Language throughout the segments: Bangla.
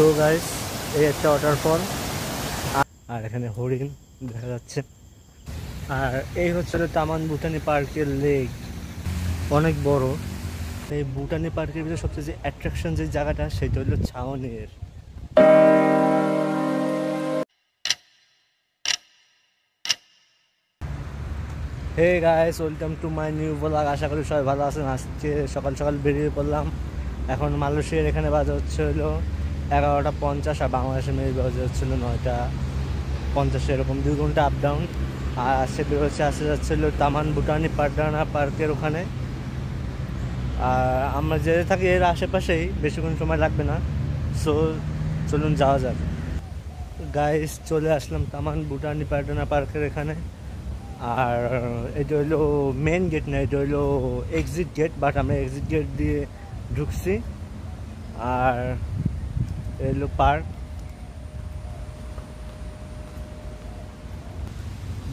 তো গাইস এই একটা ওয়াটারফল আর এখানে হরিণ দেখা যাচ্ছে আর এই হচ্ছে তামান বোটানি পার্কের লেক অনেক বড়। এই বোটানি পার্কের ভিতরে সবচেয়ে যে অ্যাট্রাকশন যে জায়গাটা সেটা হলো ছাউনির। Hey guys welcome to my new blog, আশা করি সবাই ভালো আছেন। আজকে সকাল সকাল বেরিয়ে পড়লাম, এখন মালয়েশিয়ার এখানে বাজে হচ্ছে হলো 11:50 আর বাংলাদেশে মেয়ে বাজে হচ্ছিল 9:50, এরকম 2 ঘন্টা আপ ডাউন। আর আসে বের হচ্ছে আসে যাচ্ছিলো তামান বোটানি পারদানা পার্কের ওখানে। আর আমরা যে থাকি এর আশেপাশেই, বেশিক্ষণ সময় লাগবে না, সো চলুন যাওয়া যাক। গাইস চলে আসলাম তামান বোটানি পারদানা পার্কের এখানে। আর এটা হইলো মেন গেট না, এটা হইলো এক্সিট গেট, বাট আমরা এক্সিট গেট দিয়ে ঢুকছি। আর এলো পার্ক।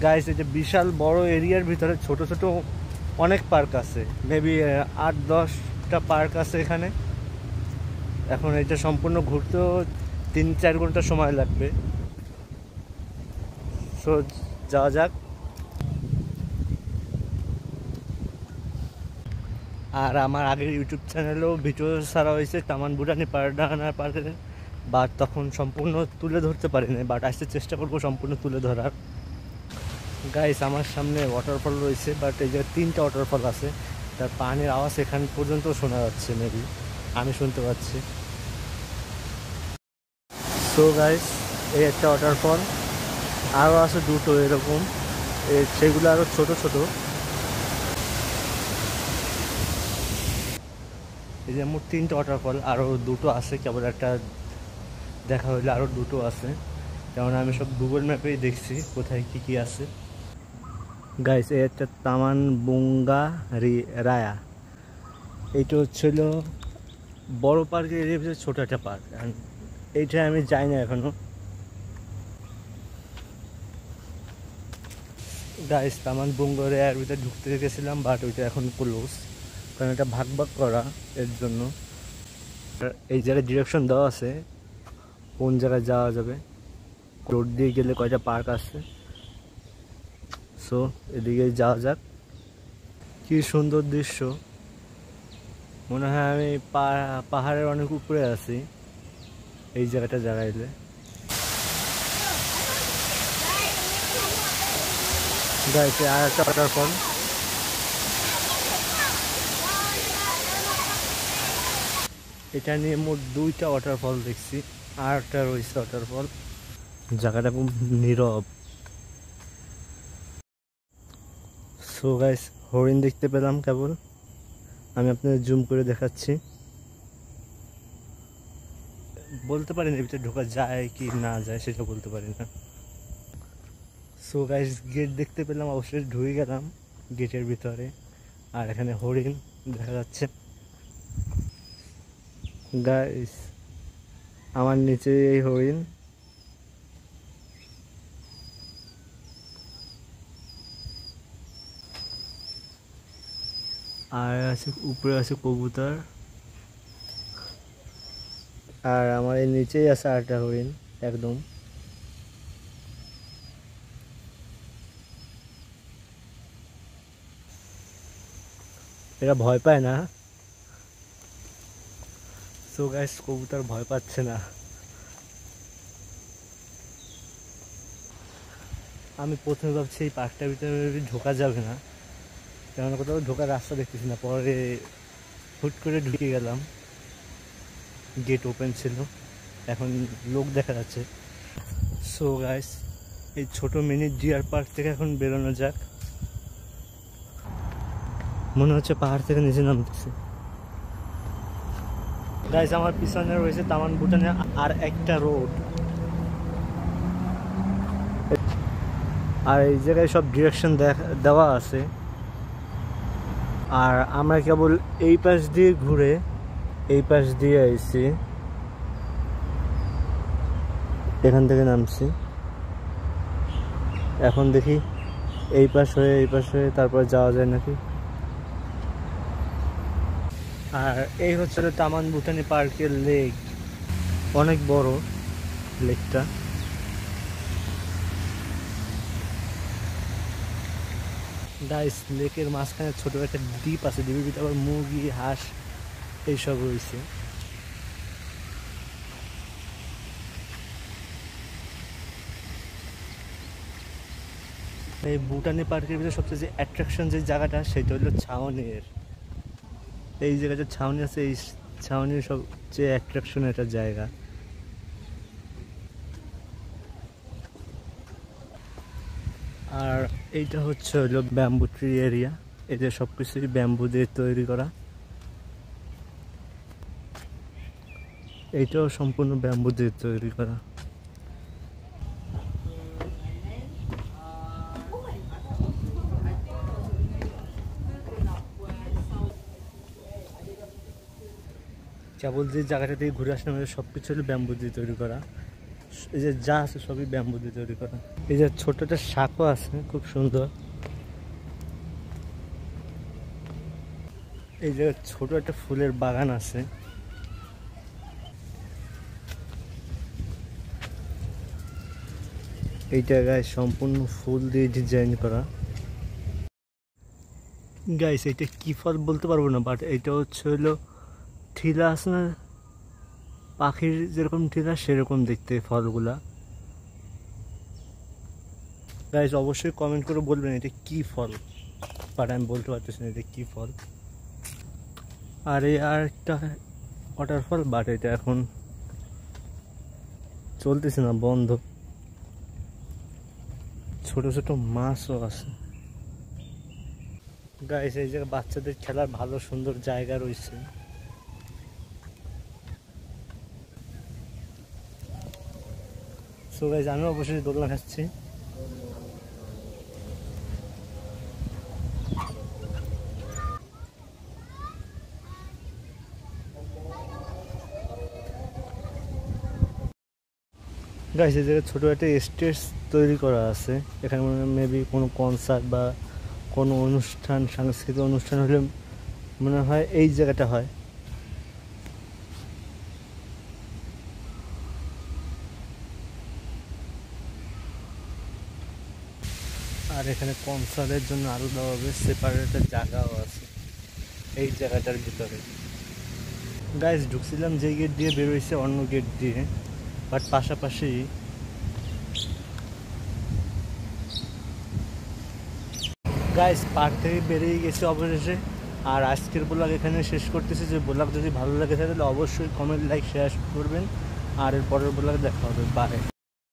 গাইস এটা বিশাল বড় এরিয়ার ভিতরে ছোট ছোট অনেক পার্ক আছে, মেবি 8-10টা পার্ক আছে এখানে। এখন এটা সম্পূর্ণ ঘুরতেও 3-4 ঘন্টা সময় লাগবে, সো যাওয়া যাক। আর আমার আগের ইউটিউব চ্যানেলেও ভিডিও ছাড়া হয়েছে তামান বোটানি পারদানা পার্কের, বাট তখন সম্পূর্ণ তুলে ধরতে পারিনি, বাট আসতে চেষ্টা করবো সম্পূর্ণ তুলে ধরার। গাইস আমার সামনে ওয়াটারফল রয়েছে, বাট এই জায়গায় 3টা ওয়াটারফল আছে, তার পানির আওয়াজ এখান পর্যন্ত শোনা যাচ্ছে, মেবি আমি শুনতে পাচ্ছি। সো গাইস এই একটা ওয়াটারফল, আরও আছে 2টো এরকম, সেগুলো আরও ছোট ছোট। এই যে মোট 3টা ওয়াটারফল, আরও 2টো আছে, কেবল একটা দেখা হইলে আরও 2টো আছে, কারণ আমি সব গুগল ম্যাপেই দেখছি কোথায় কী কী আছে। গাইস এই একটা তামান বুঙ্গা রায়া, এইটা হচ্ছিল বড় পার্কের এরিয়া ভিতরে ছোটো একটা পার্ক, এইটা আমি যাই না এখনও। গাইস তামান বুঙ্গা রায়ার ভিতরে ঢুকতে গেছিলাম, বাট ওইটা এখন ক্লোজ, কারণ এটা ভাগ ভাগ করা এর জন্য। এই জায়গায় ডিরেকশন দেওয়া আছে কোন জায়গায় যাওয়া যাবে, রোড দিয়ে গেলে কয়টা পার্ক আছে, সো এদিকে যাওয়া যাক। কি সুন্দর দৃশ্য, মনে হয় আমি পাহাড়ের অনেক উপরে আছি এই জায়গাটা জায়গাইলে। গাইছে আর একটা ওয়াটারফল, এটা নিয়ে মোট 2টা ওয়াটারফল দেখছি, আর একটা রয়েছে ওয়াটারফল। জায়গাটা খুব নীরব। সো গাইস হরিণ দেখতে পেলাম কেবল, আমি আপনাদের জুম করে দেখাচ্ছি। বলতে পারি না এর ভিতরে ঢোকা যায় কি না যায়, সেটা বলতে পারি না। সো গাইস গেট দেখতে পেলাম, অবশ্যই ঢুকে গেলাম গেটের ভিতরে, আর এখানে হরিণ দেখা যাচ্ছে। গাইস আমার নিচে এই হরিণ, আর আছে উপরে আছে কবুতর, আর আমার এই নিচেই আছে আরেকটা হরিণ একদম। এরা ভয় পায় না, সো গাইস কবুতর ভয় পাচ্ছে না। আমি প্রথমে ভাবছি এই পার্কটার ভিতরে ঢোকা যাবে না, কেননা কোথাও ঢোকার রাস্তা দেখতেছি না, পরে হুট করে ঢুকে গেলাম, গেট ওপেন ছিল, এখন লোক দেখা যাচ্ছে। সো গাইস এই ছোট মিনি ডিয়ার পার্ক থেকে এখন বেরোনো যাক। মনে হচ্ছে পাহাড় থেকে নিচে নামতেছে। গাইস আমার পিছনে রয়েছে তামান বোটানি আর একটা রোড, আর এই জায়গায় সব ডিরেকশন দেওয়া আছে। আর আমরা কেবল এই পাশ দিয়ে ঘুরে এই পাশ দিয়ে আইছি, এখান থেকে নামছি, এখন দেখি এই পাশ হয়ে এই পাশ হয়ে তারপর যাওয়া যায় নাকি। আর এই হচ্ছে তামান বোটানি পার্কের লেক, অনেক বড় লেকটা। গাইস, লেকের মাঝখানে ছোট একটা দ্বীপ আছে, দ্বীপের ভিতরে আবার মুরগি, হাঁস এইসব রয়েছে। এই ভুটানি পার্কের ভিতরে সবচেয়ে যে অ্যাট্রাকশন যে জায়গাটা সেটা হলো ছাউনির। এই জায়গাটা ছাউনি আছে, এই ছাউনির সবচেয়ে অ্যাট্রাকশন একটা জায়গা। আর এইটা হচ্ছে হলো ব্যাম্বু ট্রি এরিয়া, এতে সব কিছুই ব্যাম্বু দিয়ে তৈরি করা। এইটাও সম্পূর্ণ ব্যাম্বু দিয়ে তৈরি করা। কেবল যে জায়গাটা থেকে ঘুরে আসলাম সবকিছু হলো ব্যাম্বু দিয়ে তৈরি করা। এই যে যা আছে সবই ব্যাম্বু দিয়ে তৈরি করা। এই যে ছোট একটা শাকও আছে, খুব সুন্দর। এই যে ছোট একটা ফুলের বাগান আছে। এই জায়গায় সম্পূর্ণ ফুল দিয়ে ডিজাইন করা। গাইস, এটা কি ফল বলতে পারবো না, বাট এটা হচ্ছে হলো ঠিলা আছে না, পাখির যেরকম ঠিলা সেরকম দেখতে ফলগুলা। গাইস, অবশ্যই কমেন্ট করে বলবেন এটা কি ফল, বাট আমি বলতে পারতেছি না এটা কি ফল। আর এই আর একটা ওয়াটারফল, বাট এটা এখন চলতেছে না, বন্ধ। ছোট ছোট মাছও আছে। গাইস, এই জায়গায় বাচ্চাদের খেলার ভালো সুন্দর জায়গা রয়েছে। তো গাইস, আমি অবশ্যই দোলনা খাচ্ছি। গাইস, এই জায়গায় ছোটো একটা স্টেজ তৈরি করা আছে, এখানে মেবি কোনো কনসার্ট বা কোনো অনুষ্ঠান, সাংস্কৃতিক অনুষ্ঠান হলে মনে হয় এই জায়গাটা হয়। আর এখানে কনসার্টের জন্য আলাদাভাবে সেপারেট একটা জায়গাও আছে এই জায়গাটার ভিতরে। গাইস, ঢুকছিলাম যে গেট দিয়ে, বেরোইছে অন্য গেট দিয়ে, বাট পাশাপাশি। গাইস, পার্ক থেকে বেরিয়ে গেছি অবশেষে। আর আজকের ব্লগ এখানে শেষ করতেছি। যে ব্লগ যদি ভালো লাগে তাহলে অবশ্যই কমেন্ট, লাইক, শেয়ার করবেন। আর এর পরের ব্লগ দেখা হবে। বাই।